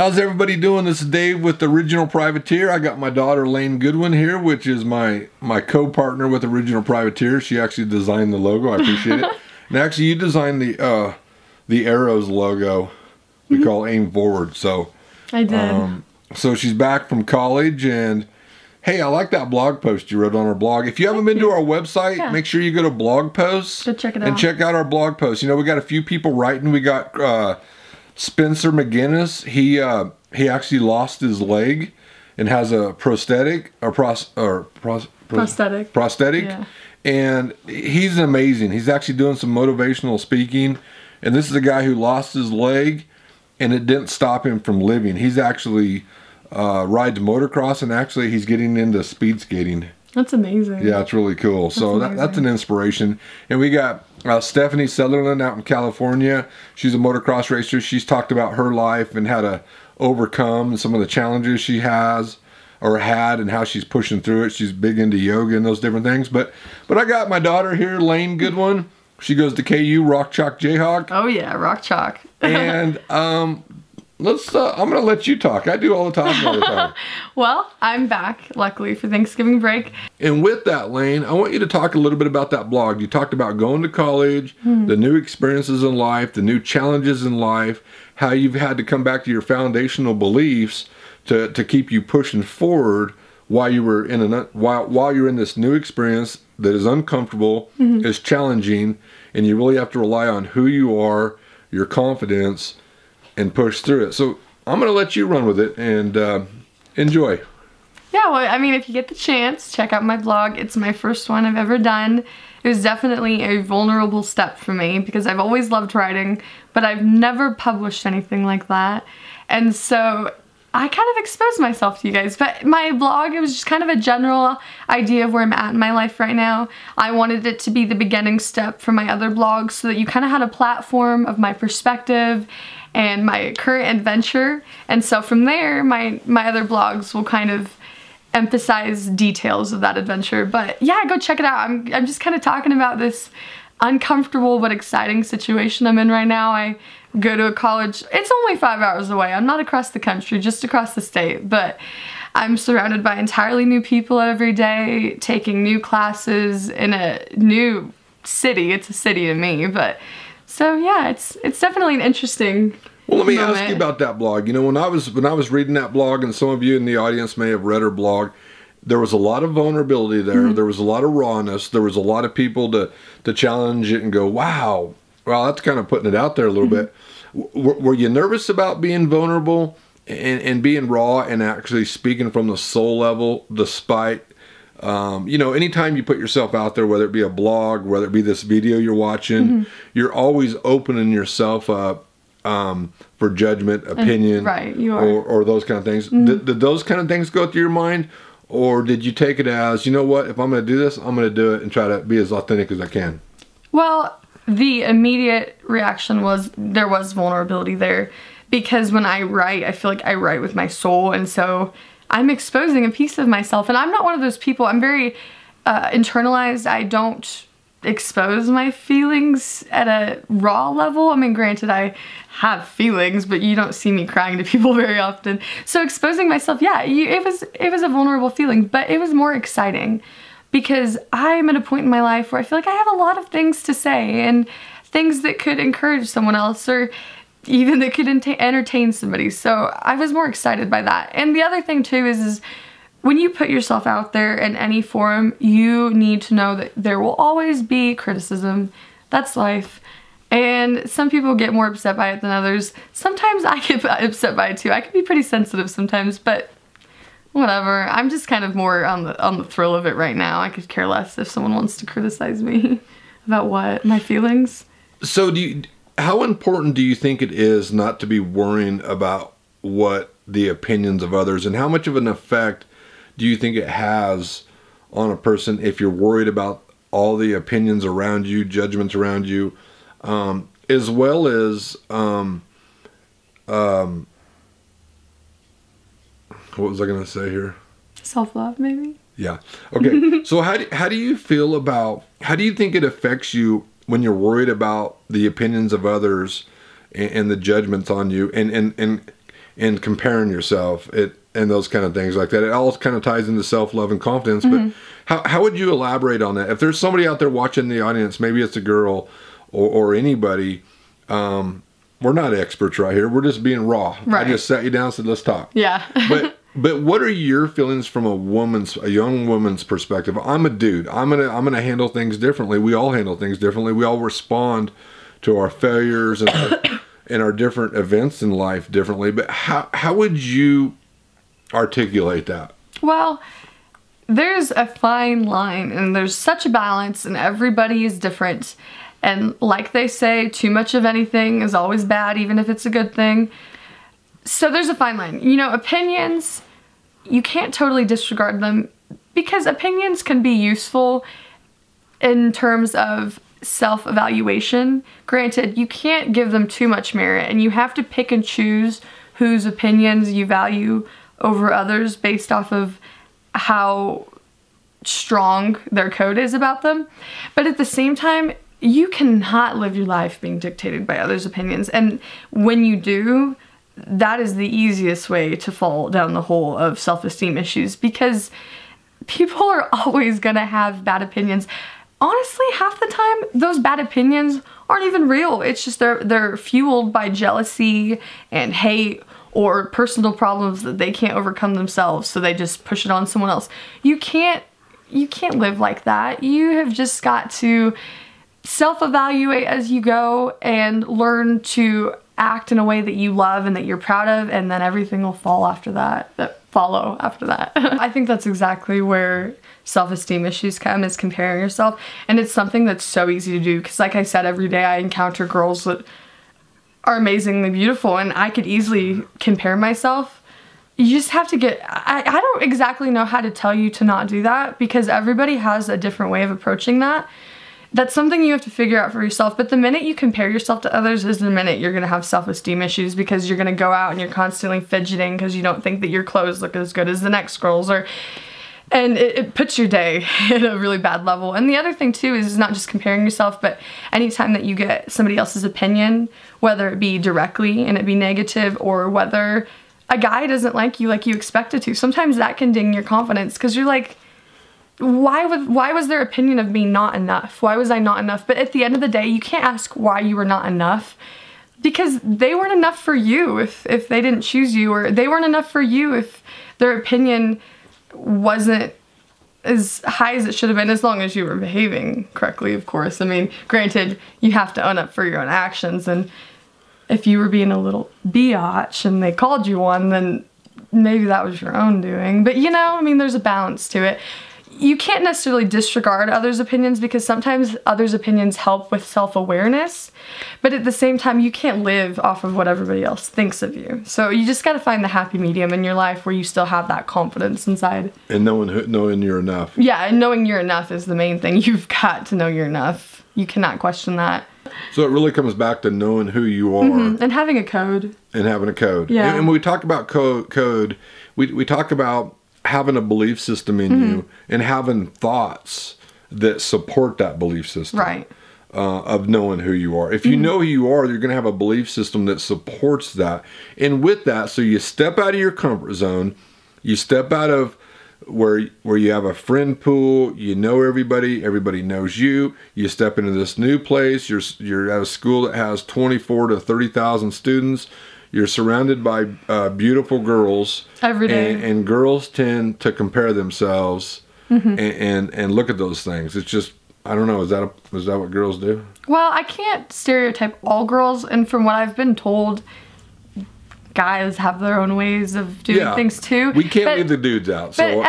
How's everybody doing? This is Dave with Original Privateer. I got my daughter Layne Goodwin here, which is my co-partner with Original Privateer. She actually designed the logo. I appreciate it. And actually, you designed the arrows logo we call Aim Forward. So I did. So she's back from college, and hey, I like that blog post you wrote on our blog. If you haven't been to our website, make sure you go to blog posts and check it out. And check out our blog post. You know, we got a few people writing. We got Spencer McGinnis. He actually lost his leg and has a prosthetic, prosthetic. Yeah. And he's amazing. He's actually doing some motivational speaking. And this is a guy who lost his leg, and it didn't stop him from living. He's actually rides motocross, and actually he's getting into speed skating. That's amazing. Yeah, it's really cool. That's so that's an inspiration. And we got Stephanie Sutherland out in California. She's a motocross racer. She's talked about her life and how to overcome some of the challenges she has or had and how she's pushing through it. She's big into yoga and those different things. But I got my daughter here, Layne Goodwin. She goes to KU, Rock Chalk Jayhawk. Oh yeah, Rock Chalk. And let's. I'm gonna let you talk. I do all the time. Well, I'm back, luckily, for Thanksgiving break. And with that, Layne, I want you to talk a little bit about that blog. You talked about going to college, the new experiences in life, the new challenges in life, how you've had to come back to your foundational beliefs to keep you pushing forward while you were in while you're in this new experience that is uncomfortable, is challenging, and you really have to rely on who you are, your confidence, and push through it. So I'm going to let you run with it and enjoy. Yeah, well, I mean, if you get the chance, check out my blog. It's my first one I've ever done. It was definitely a vulnerable step for me because I've always loved writing, but I've never published anything like that. And so I kind of exposed myself to you guys, but my blog, it was just kind of a general idea of where I'm at in my life right now. I wanted it to be the beginning step for my other blogs so that you kind of had a platform of my perspective and my current adventure. And so from there, my other blogs will kind of emphasize details of that adventure. But yeah, go check it out. I'm just kind of talking about this uncomfortable but exciting situation I'm in right now. I go to a college. It's only 5 hours away. I'm not across the country, just across the state, but I'm surrounded by entirely new people every day, taking new classes in a new city. It's a city to me, but so yeah, it's definitely an interesting moment. Well, let me ask you about that blog. You know, when I was reading that blog, and some of you in the audience may have read her blog, there was a lot of vulnerability there. There was a lot of rawness. There was a lot of people to challenge it and go, wow, well, that's kind of putting it out there a little bit. Were you nervous about being vulnerable and being raw and actually speaking from the soul level despite, you know, anytime you put yourself out there, whether it be a blog, whether it be this video you're watching, you're always opening yourself up for judgment, opinion, or those kind of things. Did those kind of things go through your mind? Or did you take it as, you know what, if I'm going to do this, I'm going to do it and try to be as authentic as I can? Well, the immediate reaction was there was vulnerability there because when I write, I feel like I write with my soul. And so I'm exposing a piece of myself. And I'm not one of those people. I'm very internalized. I don't expose my feelings at a raw level. I mean, granted, I have feelings, but you don't see me crying to people very often. So exposing myself, yeah, it was a vulnerable feeling, but it was more exciting because I'm at a point in my life where I feel like I have a lot of things to say and things that could encourage someone else or even that could entertain somebody. So I was more excited by that. And the other thing too is when you put yourself out there in any forum, you need to know that there will always be criticism. That's life. And some people get more upset by it than others. Sometimes I get upset by it too. I can be pretty sensitive sometimes, but whatever. I'm just kind of more on the thrill of it right now. I could care less if someone wants to criticize me about what? My feelings? So how important do you think it is not to be worrying about what the opinions of others, and how much of an effect do you think it has on a person if you're worried about all the opinions around you, judgments around you, as well as, what was I going to say here? Self-love, maybe? Yeah. Okay. So how do you feel about, how do you think it affects you when you're worried about the opinions of others and the judgments on you? And and comparing yourself and those kind of things like that. It all kind of ties into self-love and confidence. Mm-hmm. But how would you elaborate on that? If there's somebody out there watching the audience, maybe it's a girl or anybody, we're not experts right here. We're just being raw. Right. I just sat you down and said, let's talk. Yeah. But what are your feelings from a young woman's perspective? I'm a dude. I'm gonna handle things differently. We all handle things differently. We all respond to our failures and our different events in life differently. But how would you articulate that? Well, there's a fine line, and there's such a balance, and everybody is different. And like they say, too much of anything is always bad, even if it's a good thing. So there's a fine line. You know, opinions, you can't totally disregard them, because opinions can be useful in terms of self-evaluation. Granted, you can't give them too much merit, and you have to pick and choose whose opinions you value over others based off of how strong their code is about them. But at the same time, you cannot live your life being dictated by others' opinions. And when you do, that is the easiest way to fall down the hole of self-esteem issues, because people are always gonna have bad opinions. Honestly, half the time, those bad opinions aren't even real. It's just they're fueled by jealousy and hate or personal problems that they can't overcome themselves, so they just push it on someone else. You can't live like that. You have just got to self-evaluate as you go and learn to act in a way that you love and that you're proud of, and then everything will follow after that. I think that's exactly where self-esteem issues come, is comparing yourself. And it's something that's so easy to do, because like I said, every day I encounter girls that are amazingly beautiful, and I could easily compare myself. You just have to get, I don't exactly know how to tell you to not do that, because everybody has a different way of approaching that. That's something you have to figure out for yourself. But the minute you compare yourself to others is the minute you're gonna have self-esteem issues, because you're gonna go out and you're constantly fidgeting because you don't think that your clothes look as good as the next girl's, and it puts your day at a really bad level. And the other thing too is not just comparing yourself, but anytime that you get somebody else's opinion, whether it be directly and it be negative, or whether a guy doesn't like you expected to, sometimes that can ding your confidence, because you're like, why was their opinion of me not enough? Why was I not enough? But at the end of the day, you can't ask why you were not enough, because they weren't enough for you if they didn't choose you, or they weren't enough for you if their opinion wasn't as high as it should have been, as long as you were behaving correctly, of course. I mean, granted, you have to own up for your own actions, and if you were being a little biatch and they called you one, then maybe that was your own doing. But you know, I mean, there's a balance to it. You can't necessarily disregard others' opinions, because sometimes others' opinions help with self-awareness, but at the same time, you can't live off of what everybody else thinks of you. So you just got to find the happy medium in your life where you still have that confidence inside. And knowing you're enough. Yeah, and knowing you're enough is the main thing. You've got to know you're enough. You cannot question that. So it really comes back to knowing who you are. Mm-hmm. And having a code. And having a code. Yeah. And when we talk about code, we talk about having a belief system in you, and having thoughts that support that belief system, right? Of knowing who you are. If you know who you are, you're going to have a belief system that supports that. And with that, so you step out of your comfort zone, you step out of where you have a friend pool, you know everybody knows you. You step into this new place. You're at a school that has 24,000 to 30,000 students. You're surrounded by beautiful girls every day, and girls tend to compare themselves and look at those things. It's just, I don't know. Is that what girls do? Well, I can't stereotype all girls, and from what I've been told, guys have their own ways of doing things too. We can't leave the dudes out. So but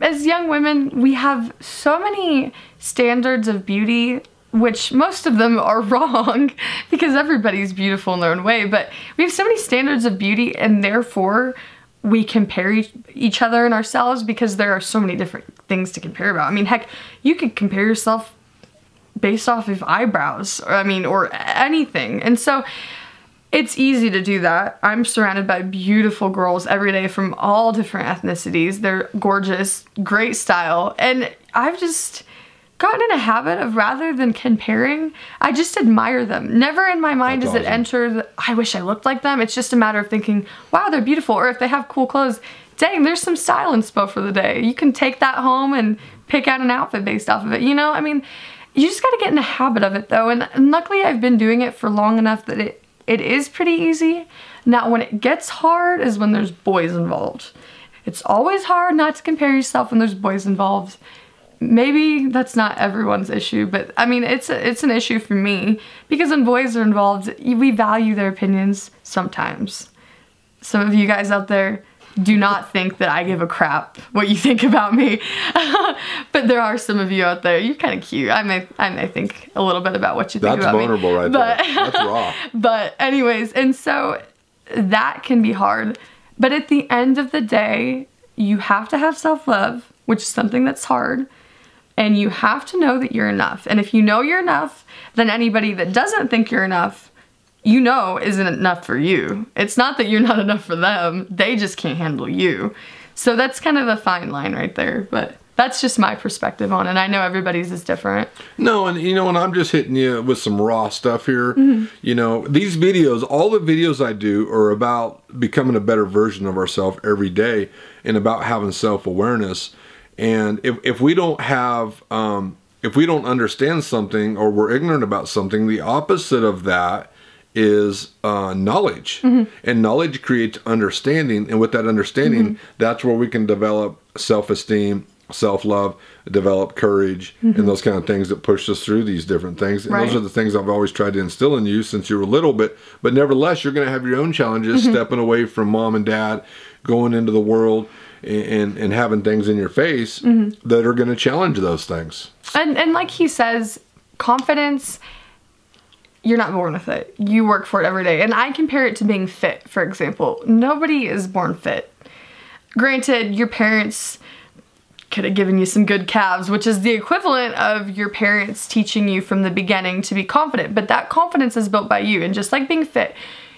as young women, we have so many standards of beauty, which most of them are wrong, because everybody's beautiful in their own way, but we have so many standards of beauty, and therefore we compare each other and ourselves, because there are so many different things to compare about. I mean, heck, you could compare yourself based off of eyebrows, or anything. And so it's easy to do that. I'm surrounded by beautiful girls every day from all different ethnicities. They're gorgeous, great style, and I've just gotten in a habit of, rather than comparing, I just admire them. Never in my mind does it enter the, I wish I looked like them. It's just a matter of thinking, wow, they're beautiful. Or if they have cool clothes, dang, there's some style inspo for the day. You can take that home and pick out an outfit based off of it. You know, I mean, you just gotta get in a habit of it though. And luckily I've been doing it for long enough that it is pretty easy. Now when it gets hard is when there's boys involved. It's always hard not to compare yourself when there's boys involved. Maybe that's not everyone's issue, but I mean, it's an issue for me, because when boys are involved, we value their opinions sometimes. Some of you guys out there do not think that I give a crap what you think about me, but there are some of you out there, you're kind of cute. I may think a little bit about what you think about me. That's vulnerable right there. That's raw. But anyways, and so that can be hard. But at the end of the day, you have to have self-love, which is something that's hard. And you have to know that you're enough. And if you know you're enough, then anybody that doesn't think you're enough, you know, isn't enough for you. It's not that you're not enough for them. They just can't handle you. So that's kind of a fine line right there. But that's just my perspective on it. I know everybody's is different. No, and you know, and I'm just hitting you with some raw stuff here. Mm-hmm. You know, these videos, all the videos I do are about becoming a better version of ourselves every day and about having self-awareness. And if we don't have, if we don't understand something or we're ignorant about something, the opposite of that is knowledge. Mm-hmm. And knowledge creates understanding. And with that understanding, mm-hmm. that's where we can develop self-esteem, self-love, develop courage, mm-hmm. and those kind of things that push us through these different things. And right. those are the things I've always tried to instill in you since you were little. But nevertheless, you're going to have your own challenges, mm-hmm. stepping away from mom and dad, going into the world, and having things in your face mm-hmm. that are going to challenge those things. And like he says, confidence, you're not born with it. You work for it every day. And I compare it to being fit, for example. Nobody is born fit. Granted, your parents could have given you some good calves, which is the equivalent of your parents teaching you from the beginning to be confident. But that confidence is built by you. And just like being fit,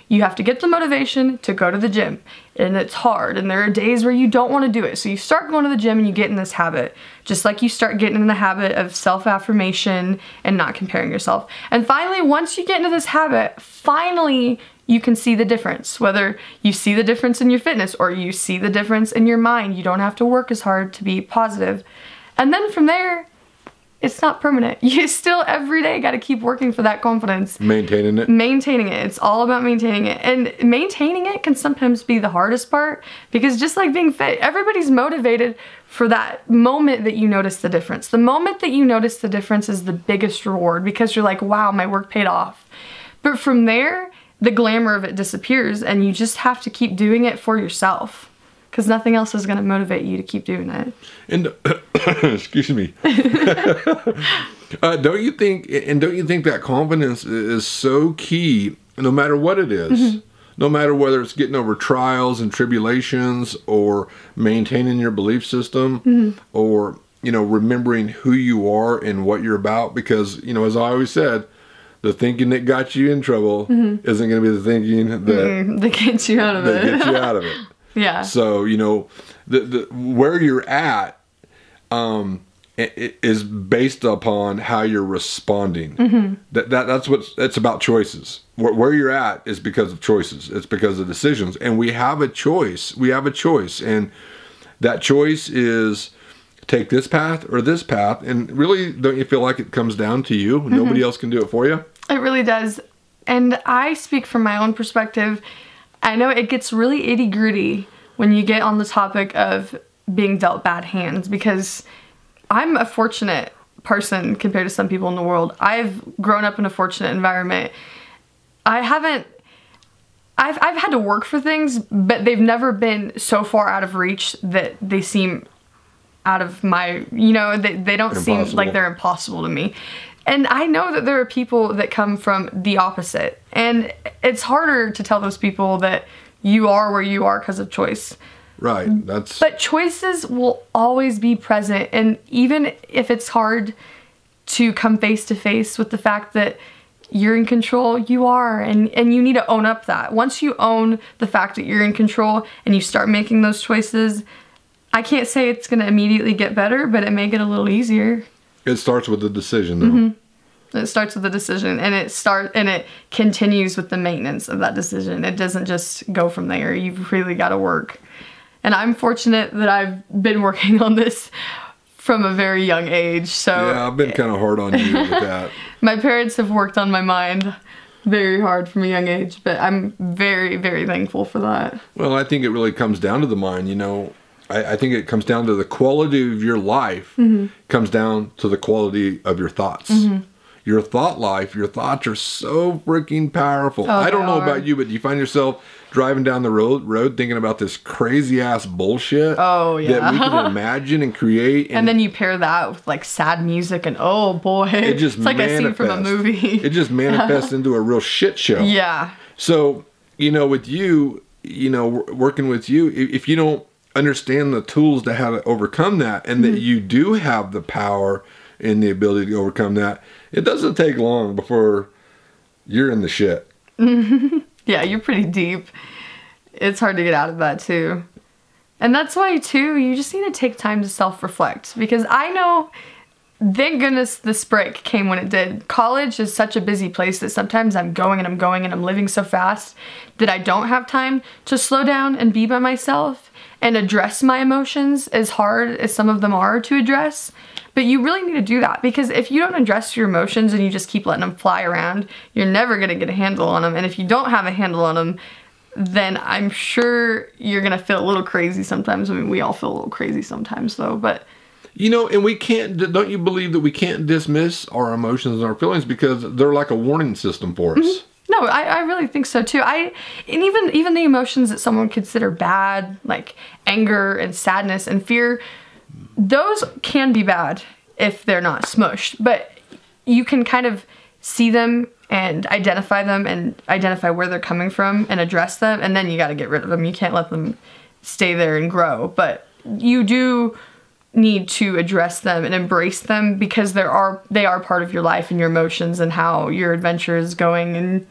you have to get the motivation to go to the gym, and it's hard, and there are days where you don't want to do it. So you start going to the gym and you get in this habit, just like you start getting in the habit of self-affirmation and not comparing yourself. And finally, once you get into this habit, finally you can see the difference, whether you see the difference in your fitness or you see the difference in your mind. You don't have to work as hard to be positive. And then from there, it's not permanent. You still every day got to keep working for that confidence. Maintaining it. Maintaining it. It's all about maintaining it. And maintaining it can sometimes be the hardest part, because just like being fit, everybody's motivated for that moment that you notice the difference. The moment that you notice the difference is the biggest reward, because you're like, wow, my work paid off. But from there, the glamour of it disappears, and you just have to keep doing it for yourself, because nothing else is going to motivate you to keep doing it. And excuse me. Don't you think that confidence is so key, no matter what it is, mm-hmm. no matter whether it's getting over trials and tribulations, or maintaining your belief system, mm-hmm. or, you know, remembering who you are and what you're about? Because, you know, as I always said, the thinking that got you in trouble mm-hmm. isn't going to be the thinking that, mm-hmm. that gets you out of it. That gets you out of it. Yeah. So, you know, where you're at it is based upon how you're responding. Mm-hmm. That's about choices. Where you're at is because of choices. It's because of decisions. And we have a choice. We have a choice. And that choice is take this path or this path. And really, don't you feel like it comes down to you? Mm-hmm. Nobody else can do it for you? It really does. And I speak from my own perspective. I know it gets really itty-gritty when you get on the topic of being dealt bad hands, because I'm a fortunate person compared to some people in the world. I've grown up in a fortunate environment. I've had to work for things, but they've never been so far out of reach that they seem out of my, you know, they don't seem like they're impossible to me. And I know that there are people that come from the opposite. And it's harder to tell those people that you are where you are because of choice. Right. But choices will always be present. And even if it's hard to come face to face with the fact that you're in control, you are. And you need to own up that. Once you own the fact that you're in control and you start making those choices, I can't say it's going to immediately get better, but it may get a little easier. It starts with the decision, though. Mm-hmm. It starts with the decision, and it continues with the maintenance of that decision. It doesn't just go from there. You've really got to work. And I'm fortunate that I've been working on this from a very young age. So yeah, I've been kind of hard on you with that. My parents have worked on my mind very hard from a young age, but I'm very, very thankful for that. Well, I think it really comes down to the mind, you know. I think it comes down to the quality of your life. Mm-hmm. Comes down to the quality of your thoughts. Mm-hmm. Your thought life, your thoughts are so freaking powerful. Oh, I don't know about you, but do you find yourself driving down the road thinking about this crazy ass bullshit? Oh, yeah. That we can imagine and create. And then you pair that with like sad music and oh boy. It just it's like a scene from a movie. It just manifests into a real shit show. Yeah. So, you know, with you, you know, working with you, if you don't understand the tools to how to overcome that, and that you do have the power and the ability to overcome that, it doesn't take long before you're in the shit. Yeah, you're pretty deep. It's hard to get out of that too. And that's why too, you just need to take time to self-reflect, because I know, thank goodness this break came when it did. College is such a busy place that sometimes I'm living so fast that I don't have time to slow down and be by myself and address my emotions, as hard as some of them are to address. But you really need to do that, because if you don't address your emotions and you just keep letting them fly around, you're never going to get a handle on them. And if you don't have a handle on them, then I'm sure you're going to feel a little crazy sometimes. I mean, we all feel a little crazy sometimes, though. But you know, and we can't, don't you believe that we can't dismiss our emotions and our feelings, because they're like a warning system for us? Mm-hmm. No, I really think so too. And even the emotions that someone would consider bad, like anger and sadness and fear, those can be bad if they're not smushed, but you can kind of see them and identify them and identify where they're coming from and address them, and then you got to get rid of them. You can't let them stay there and grow, but you do need to address them and embrace them, because they are part of your life and your emotions and how your adventure is going. And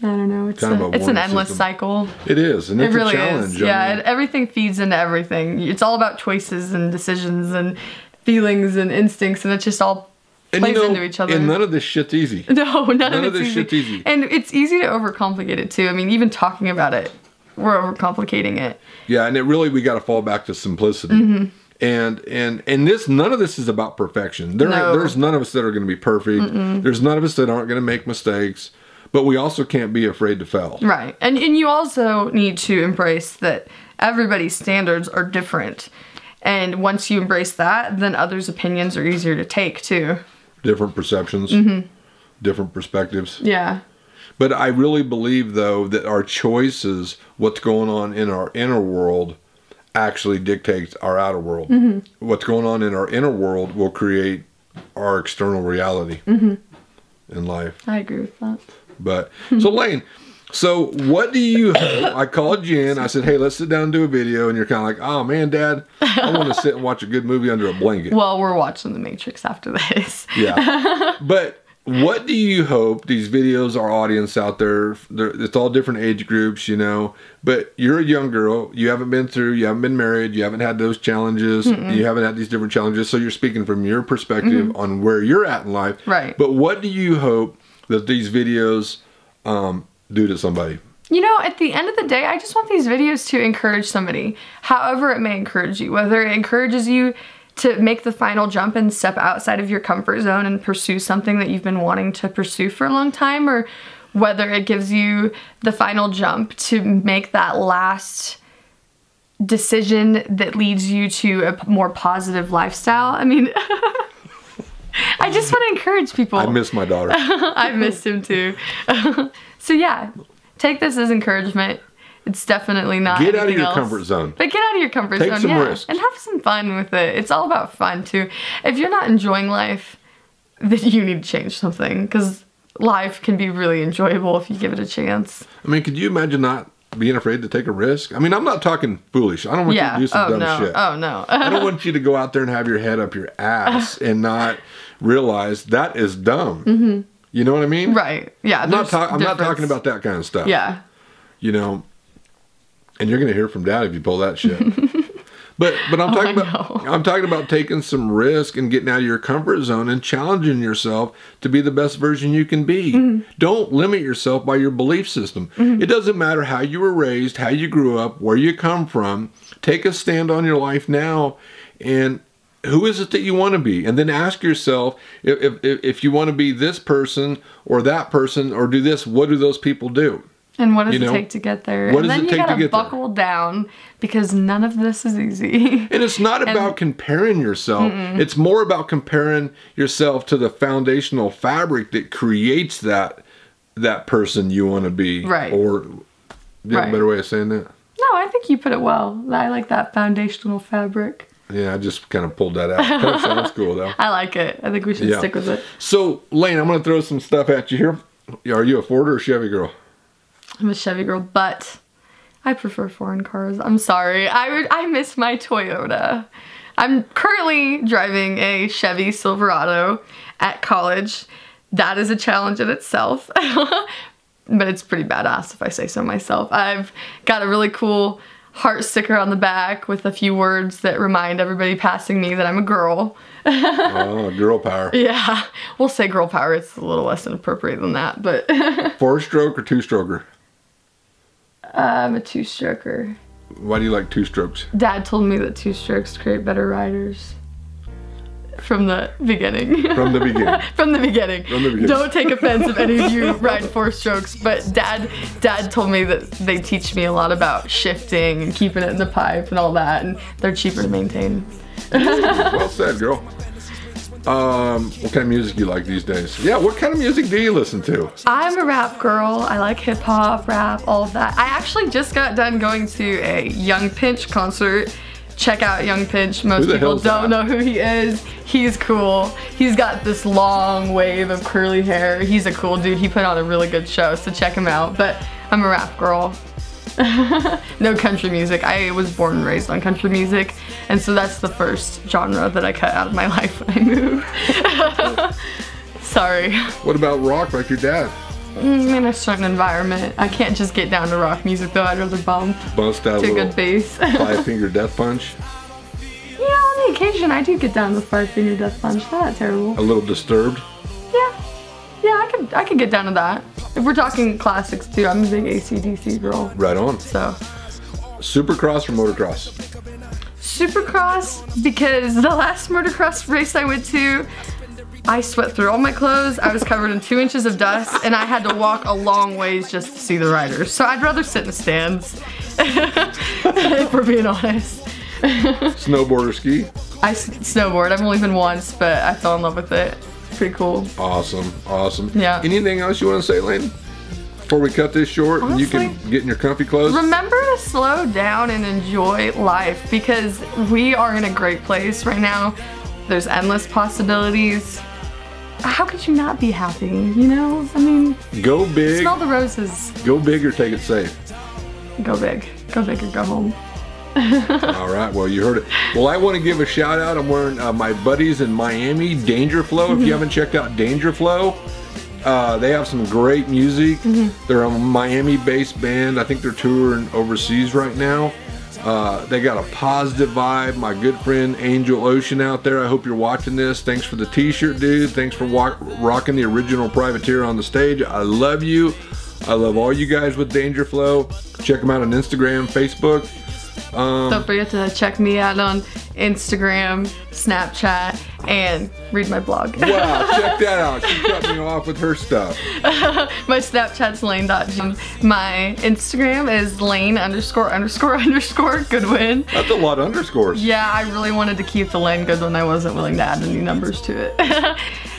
I don't know, it's an endless cycle. It is, and it's a challenge. Yeah, everything feeds into everything. It's all about choices and decisions and feelings and instincts, and it just all plays into each other. And none of this shit's easy. No, none of this shit's easy. And it's easy to overcomplicate it too. I mean, even talking about it, we're overcomplicating it. Yeah, and it really, we got to fall back to simplicity. Mm-hmm. And none of this is about perfection. There's none of us that are going to be perfect. Mm-mm. There's none of us that aren't going to make mistakes. But we also can't be afraid to fail. Right. And you also need to embrace that everybody's standards are different. And once you embrace that, then others' opinions are easier to take too. Different perceptions. Mm-hmm. Different perspectives. Yeah. But I really believe, though, that our choices, what's going on in our inner world, actually dictates our outer world. Mm-hmm. What's going on in our inner world will create our external reality. Mm-hmm. In life. I agree with that. But so Layne, so what do you hope? I called you in. I said, hey, let's sit down and do a video. And you're kind of like, oh man, Dad, I want to sit and watch a good movie under a blanket. Well, we're watching The Matrix after this. Yeah. But what do you hope these videos, our audience out there, it's all different age groups, you know, but you're a young girl. You haven't been married. You haven't had those challenges. Mm-mm. You haven't had these different challenges. So you're speaking from your perspective on where you're at in life. Right. But what do you hope that these videos do to somebody? You know, at the end of the day, I just want these videos to encourage somebody, however it may encourage you, whether it encourages you to make the final jump and step outside of your comfort zone and pursue something that you've been wanting to pursue for a long time, or whether it gives you the final jump to make that last decision that leads you to a more positive lifestyle. I mean... I just want to encourage people. I miss my daughter. I missed him too. So yeah, take this as encouragement. It's definitely not anything else. Get out of your comfort zone. But get out of your comfort zone. Take some risks. And have some fun with it. It's all about fun too. If you're not enjoying life, then you need to change something, because life can be really enjoyable if you give it a chance. I mean, could you imagine not being afraid to take a risk? I mean, I'm not talking foolish. I don't want you to do some dumb shit. Oh, no. I don't want you to go out there and have your head up your ass and not realize that is dumb. Mm-hmm. You know what I mean? Right. Yeah. I'm not talking about that kind of stuff. Yeah. You know, and you're going to hear from Dad if you pull that shit. But I'm talking about taking some risk and getting out of your comfort zone and challenging yourself to be the best version you can be. Mm-hmm. Don't limit yourself by your belief system. Mm-hmm. It doesn't matter how you were raised, how you grew up, where you come from. Take a stand on your life now, and who is it that you want to be? And then ask yourself if you want to be this person or that person or do this, what do those people do? And what does it take to get there? And then you gotta buckle down because none of this is easy. And it's not about comparing yourself. Mm-mm. It's more about comparing yourself to the foundational fabric that creates that person you want to be. Right. Or a better way of saying that. No, I think you put it well. I like that foundational fabric. Yeah, I just kind of pulled that out. Kind of sounds cool though. I like it. I think we should stick with it. So, Layne, I'm going to throw some stuff at you here. Are you a Ford or a Chevy girl? I'm a Chevy girl, but I prefer foreign cars. I'm sorry. I miss my Toyota. I'm currently driving a Chevy Silverado at college. That is a challenge in itself, but it's pretty badass if I say so myself. I've got a really cool heart sticker on the back with a few words that remind everybody passing me that I'm a girl. Oh, girl power. Yeah, we'll say girl power. It's a little less inappropriate than that, but. 4-stroke or 2-stroker? I'm a 2-stroker. Why do you like 2-strokes? Dad told me that 2-strokes create better riders. From the beginning. From the beginning. From the beginning. From the beginning. Don't take offense if any of you ride 4-strokes, but Dad told me that they teach me a lot about shifting and keeping it in the pipe and all that, and they're cheaper to maintain. Well said, girl. What kind of music do you like these days? Yeah, what kind of music do you listen to? I'm a rap girl. I like hip hop, rap, all of that. I actually just got done going to a Young Pinch concert. Check out Young Pinch. Most people don't know who he is. He's cool. He's got this long wave of curly hair. He's a cool dude. He put on a really good show, so check him out. But I'm a rap girl. No country music. I was born and raised on country music, and so that's the first genre that I cut out of my life when I moved. Sorry. What about rock like your dad? In a certain environment. I can't just get down to rock music though. I'd rather bust out to a good bass. 5-finger death punch. Yeah, on the occasion I do get down to 5-finger death punch. That's not terrible. A little Disturbed. Yeah, yeah, I could get down to that. If we're talking classics too, I'm a big AC/DC girl. Right on. So, Supercross or motocross? Supercross, because the last motocross race I went to, I sweat through all my clothes, I was covered in 2 inches of dust, and I had to walk a long ways just to see the riders. So I'd rather sit in the stands, if we're being honest. Snowboard or ski? I snowboard. I've only been once, but I fell in love with it. Pretty cool. Awesome, awesome. Yeah. Anything else you want to say, Layne? Before we cut this short, honestly, and you can get in your comfy clothes. Remember to slow down and enjoy life, because we are in a great place right now. There's endless possibilities. How could you not be happy, you know? I mean, go big. Smell the roses. Go big or take it safe. Go big. Go big or go home. All right, well, you heard it. Well, I want to give a shout out. I'm wearing my buddies in Miami, Danger Flow. If you haven't checked out Danger Flow, they have some great music. They're a Miami-based band. I think they're touring overseas right now. They got a positive vibe. My good friend Angel Ocean out there, I hope you're watching this. Thanks for the t-shirt, dude. Thanks for rocking the Original Privateer on the stage. I love you. I love all you guys with Danger Flow. Check them out on Instagram, Facebook. Don't forget to check me out on Instagram, Snapchat, and read my blog. Wow, check that out. She cut me off with her stuff. My Snapchat's Layne.G. My Instagram is Layne___Goodwin. That's a lot of underscores. Yeah, I really wanted to keep the Layne Goodwin. I wasn't willing to add any numbers to it.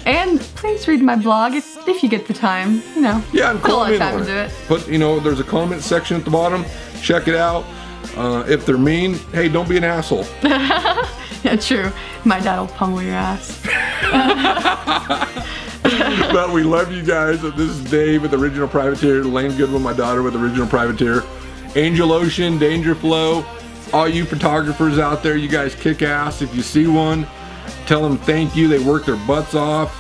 And please read my blog if you get the time. You know, yeah, and comment on it. But you know, there's a comment section at the bottom. Check it out. If they're mean, hey, don't be an asshole. Yeah, true. My dad will pummel your ass. But we love you guys. This is Dave with Original Privateer, Layne Goodwin, my daughter with Original Privateer, Angel Ocean, Danger Flow, all you photographers out there, you guys kick ass. If you see one, tell them thank you. They work their butts off.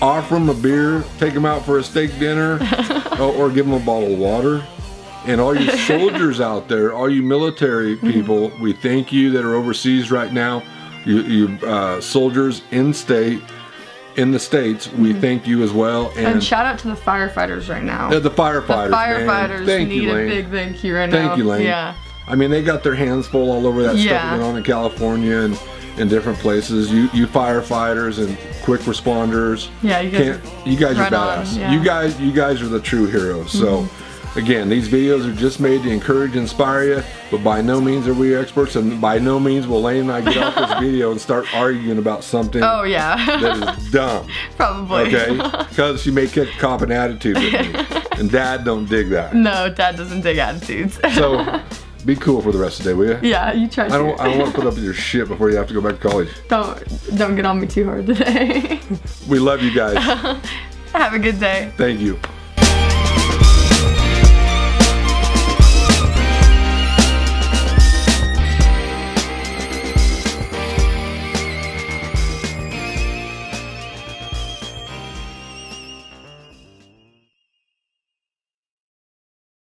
Offer them a beer, take them out for a steak dinner, or give them a bottle of water. And all you soldiers out there, all you military people, we thank you that are overseas right now. You soldiers in state, in the States, we thank you as well. And shout out to the firefighters right now. The firefighters, man. Thank you, Layne. Big thank you right now. Thank you, Layne. Yeah. I mean, they got their hands full all over that stuff going on in California and in different places. You firefighters and quick responders. Yeah, you guys are badass. Yeah. You guys are the true heroes. So. Again, these videos are just made to encourage and inspire you, but by no means are we experts, and by no means will Layne and I get off this video and start arguing about something that is dumb. Probably. Okay? Because she may kick a cop an attitude with me, and Dad don't dig that. No, Dad doesn't dig attitudes. So, be cool for the rest of the day, will you? Yeah, you try to. I don't want to put up with your shit before you have to go back to college. Don't get on me too hard today. We love you guys. Have a good day. Thank you.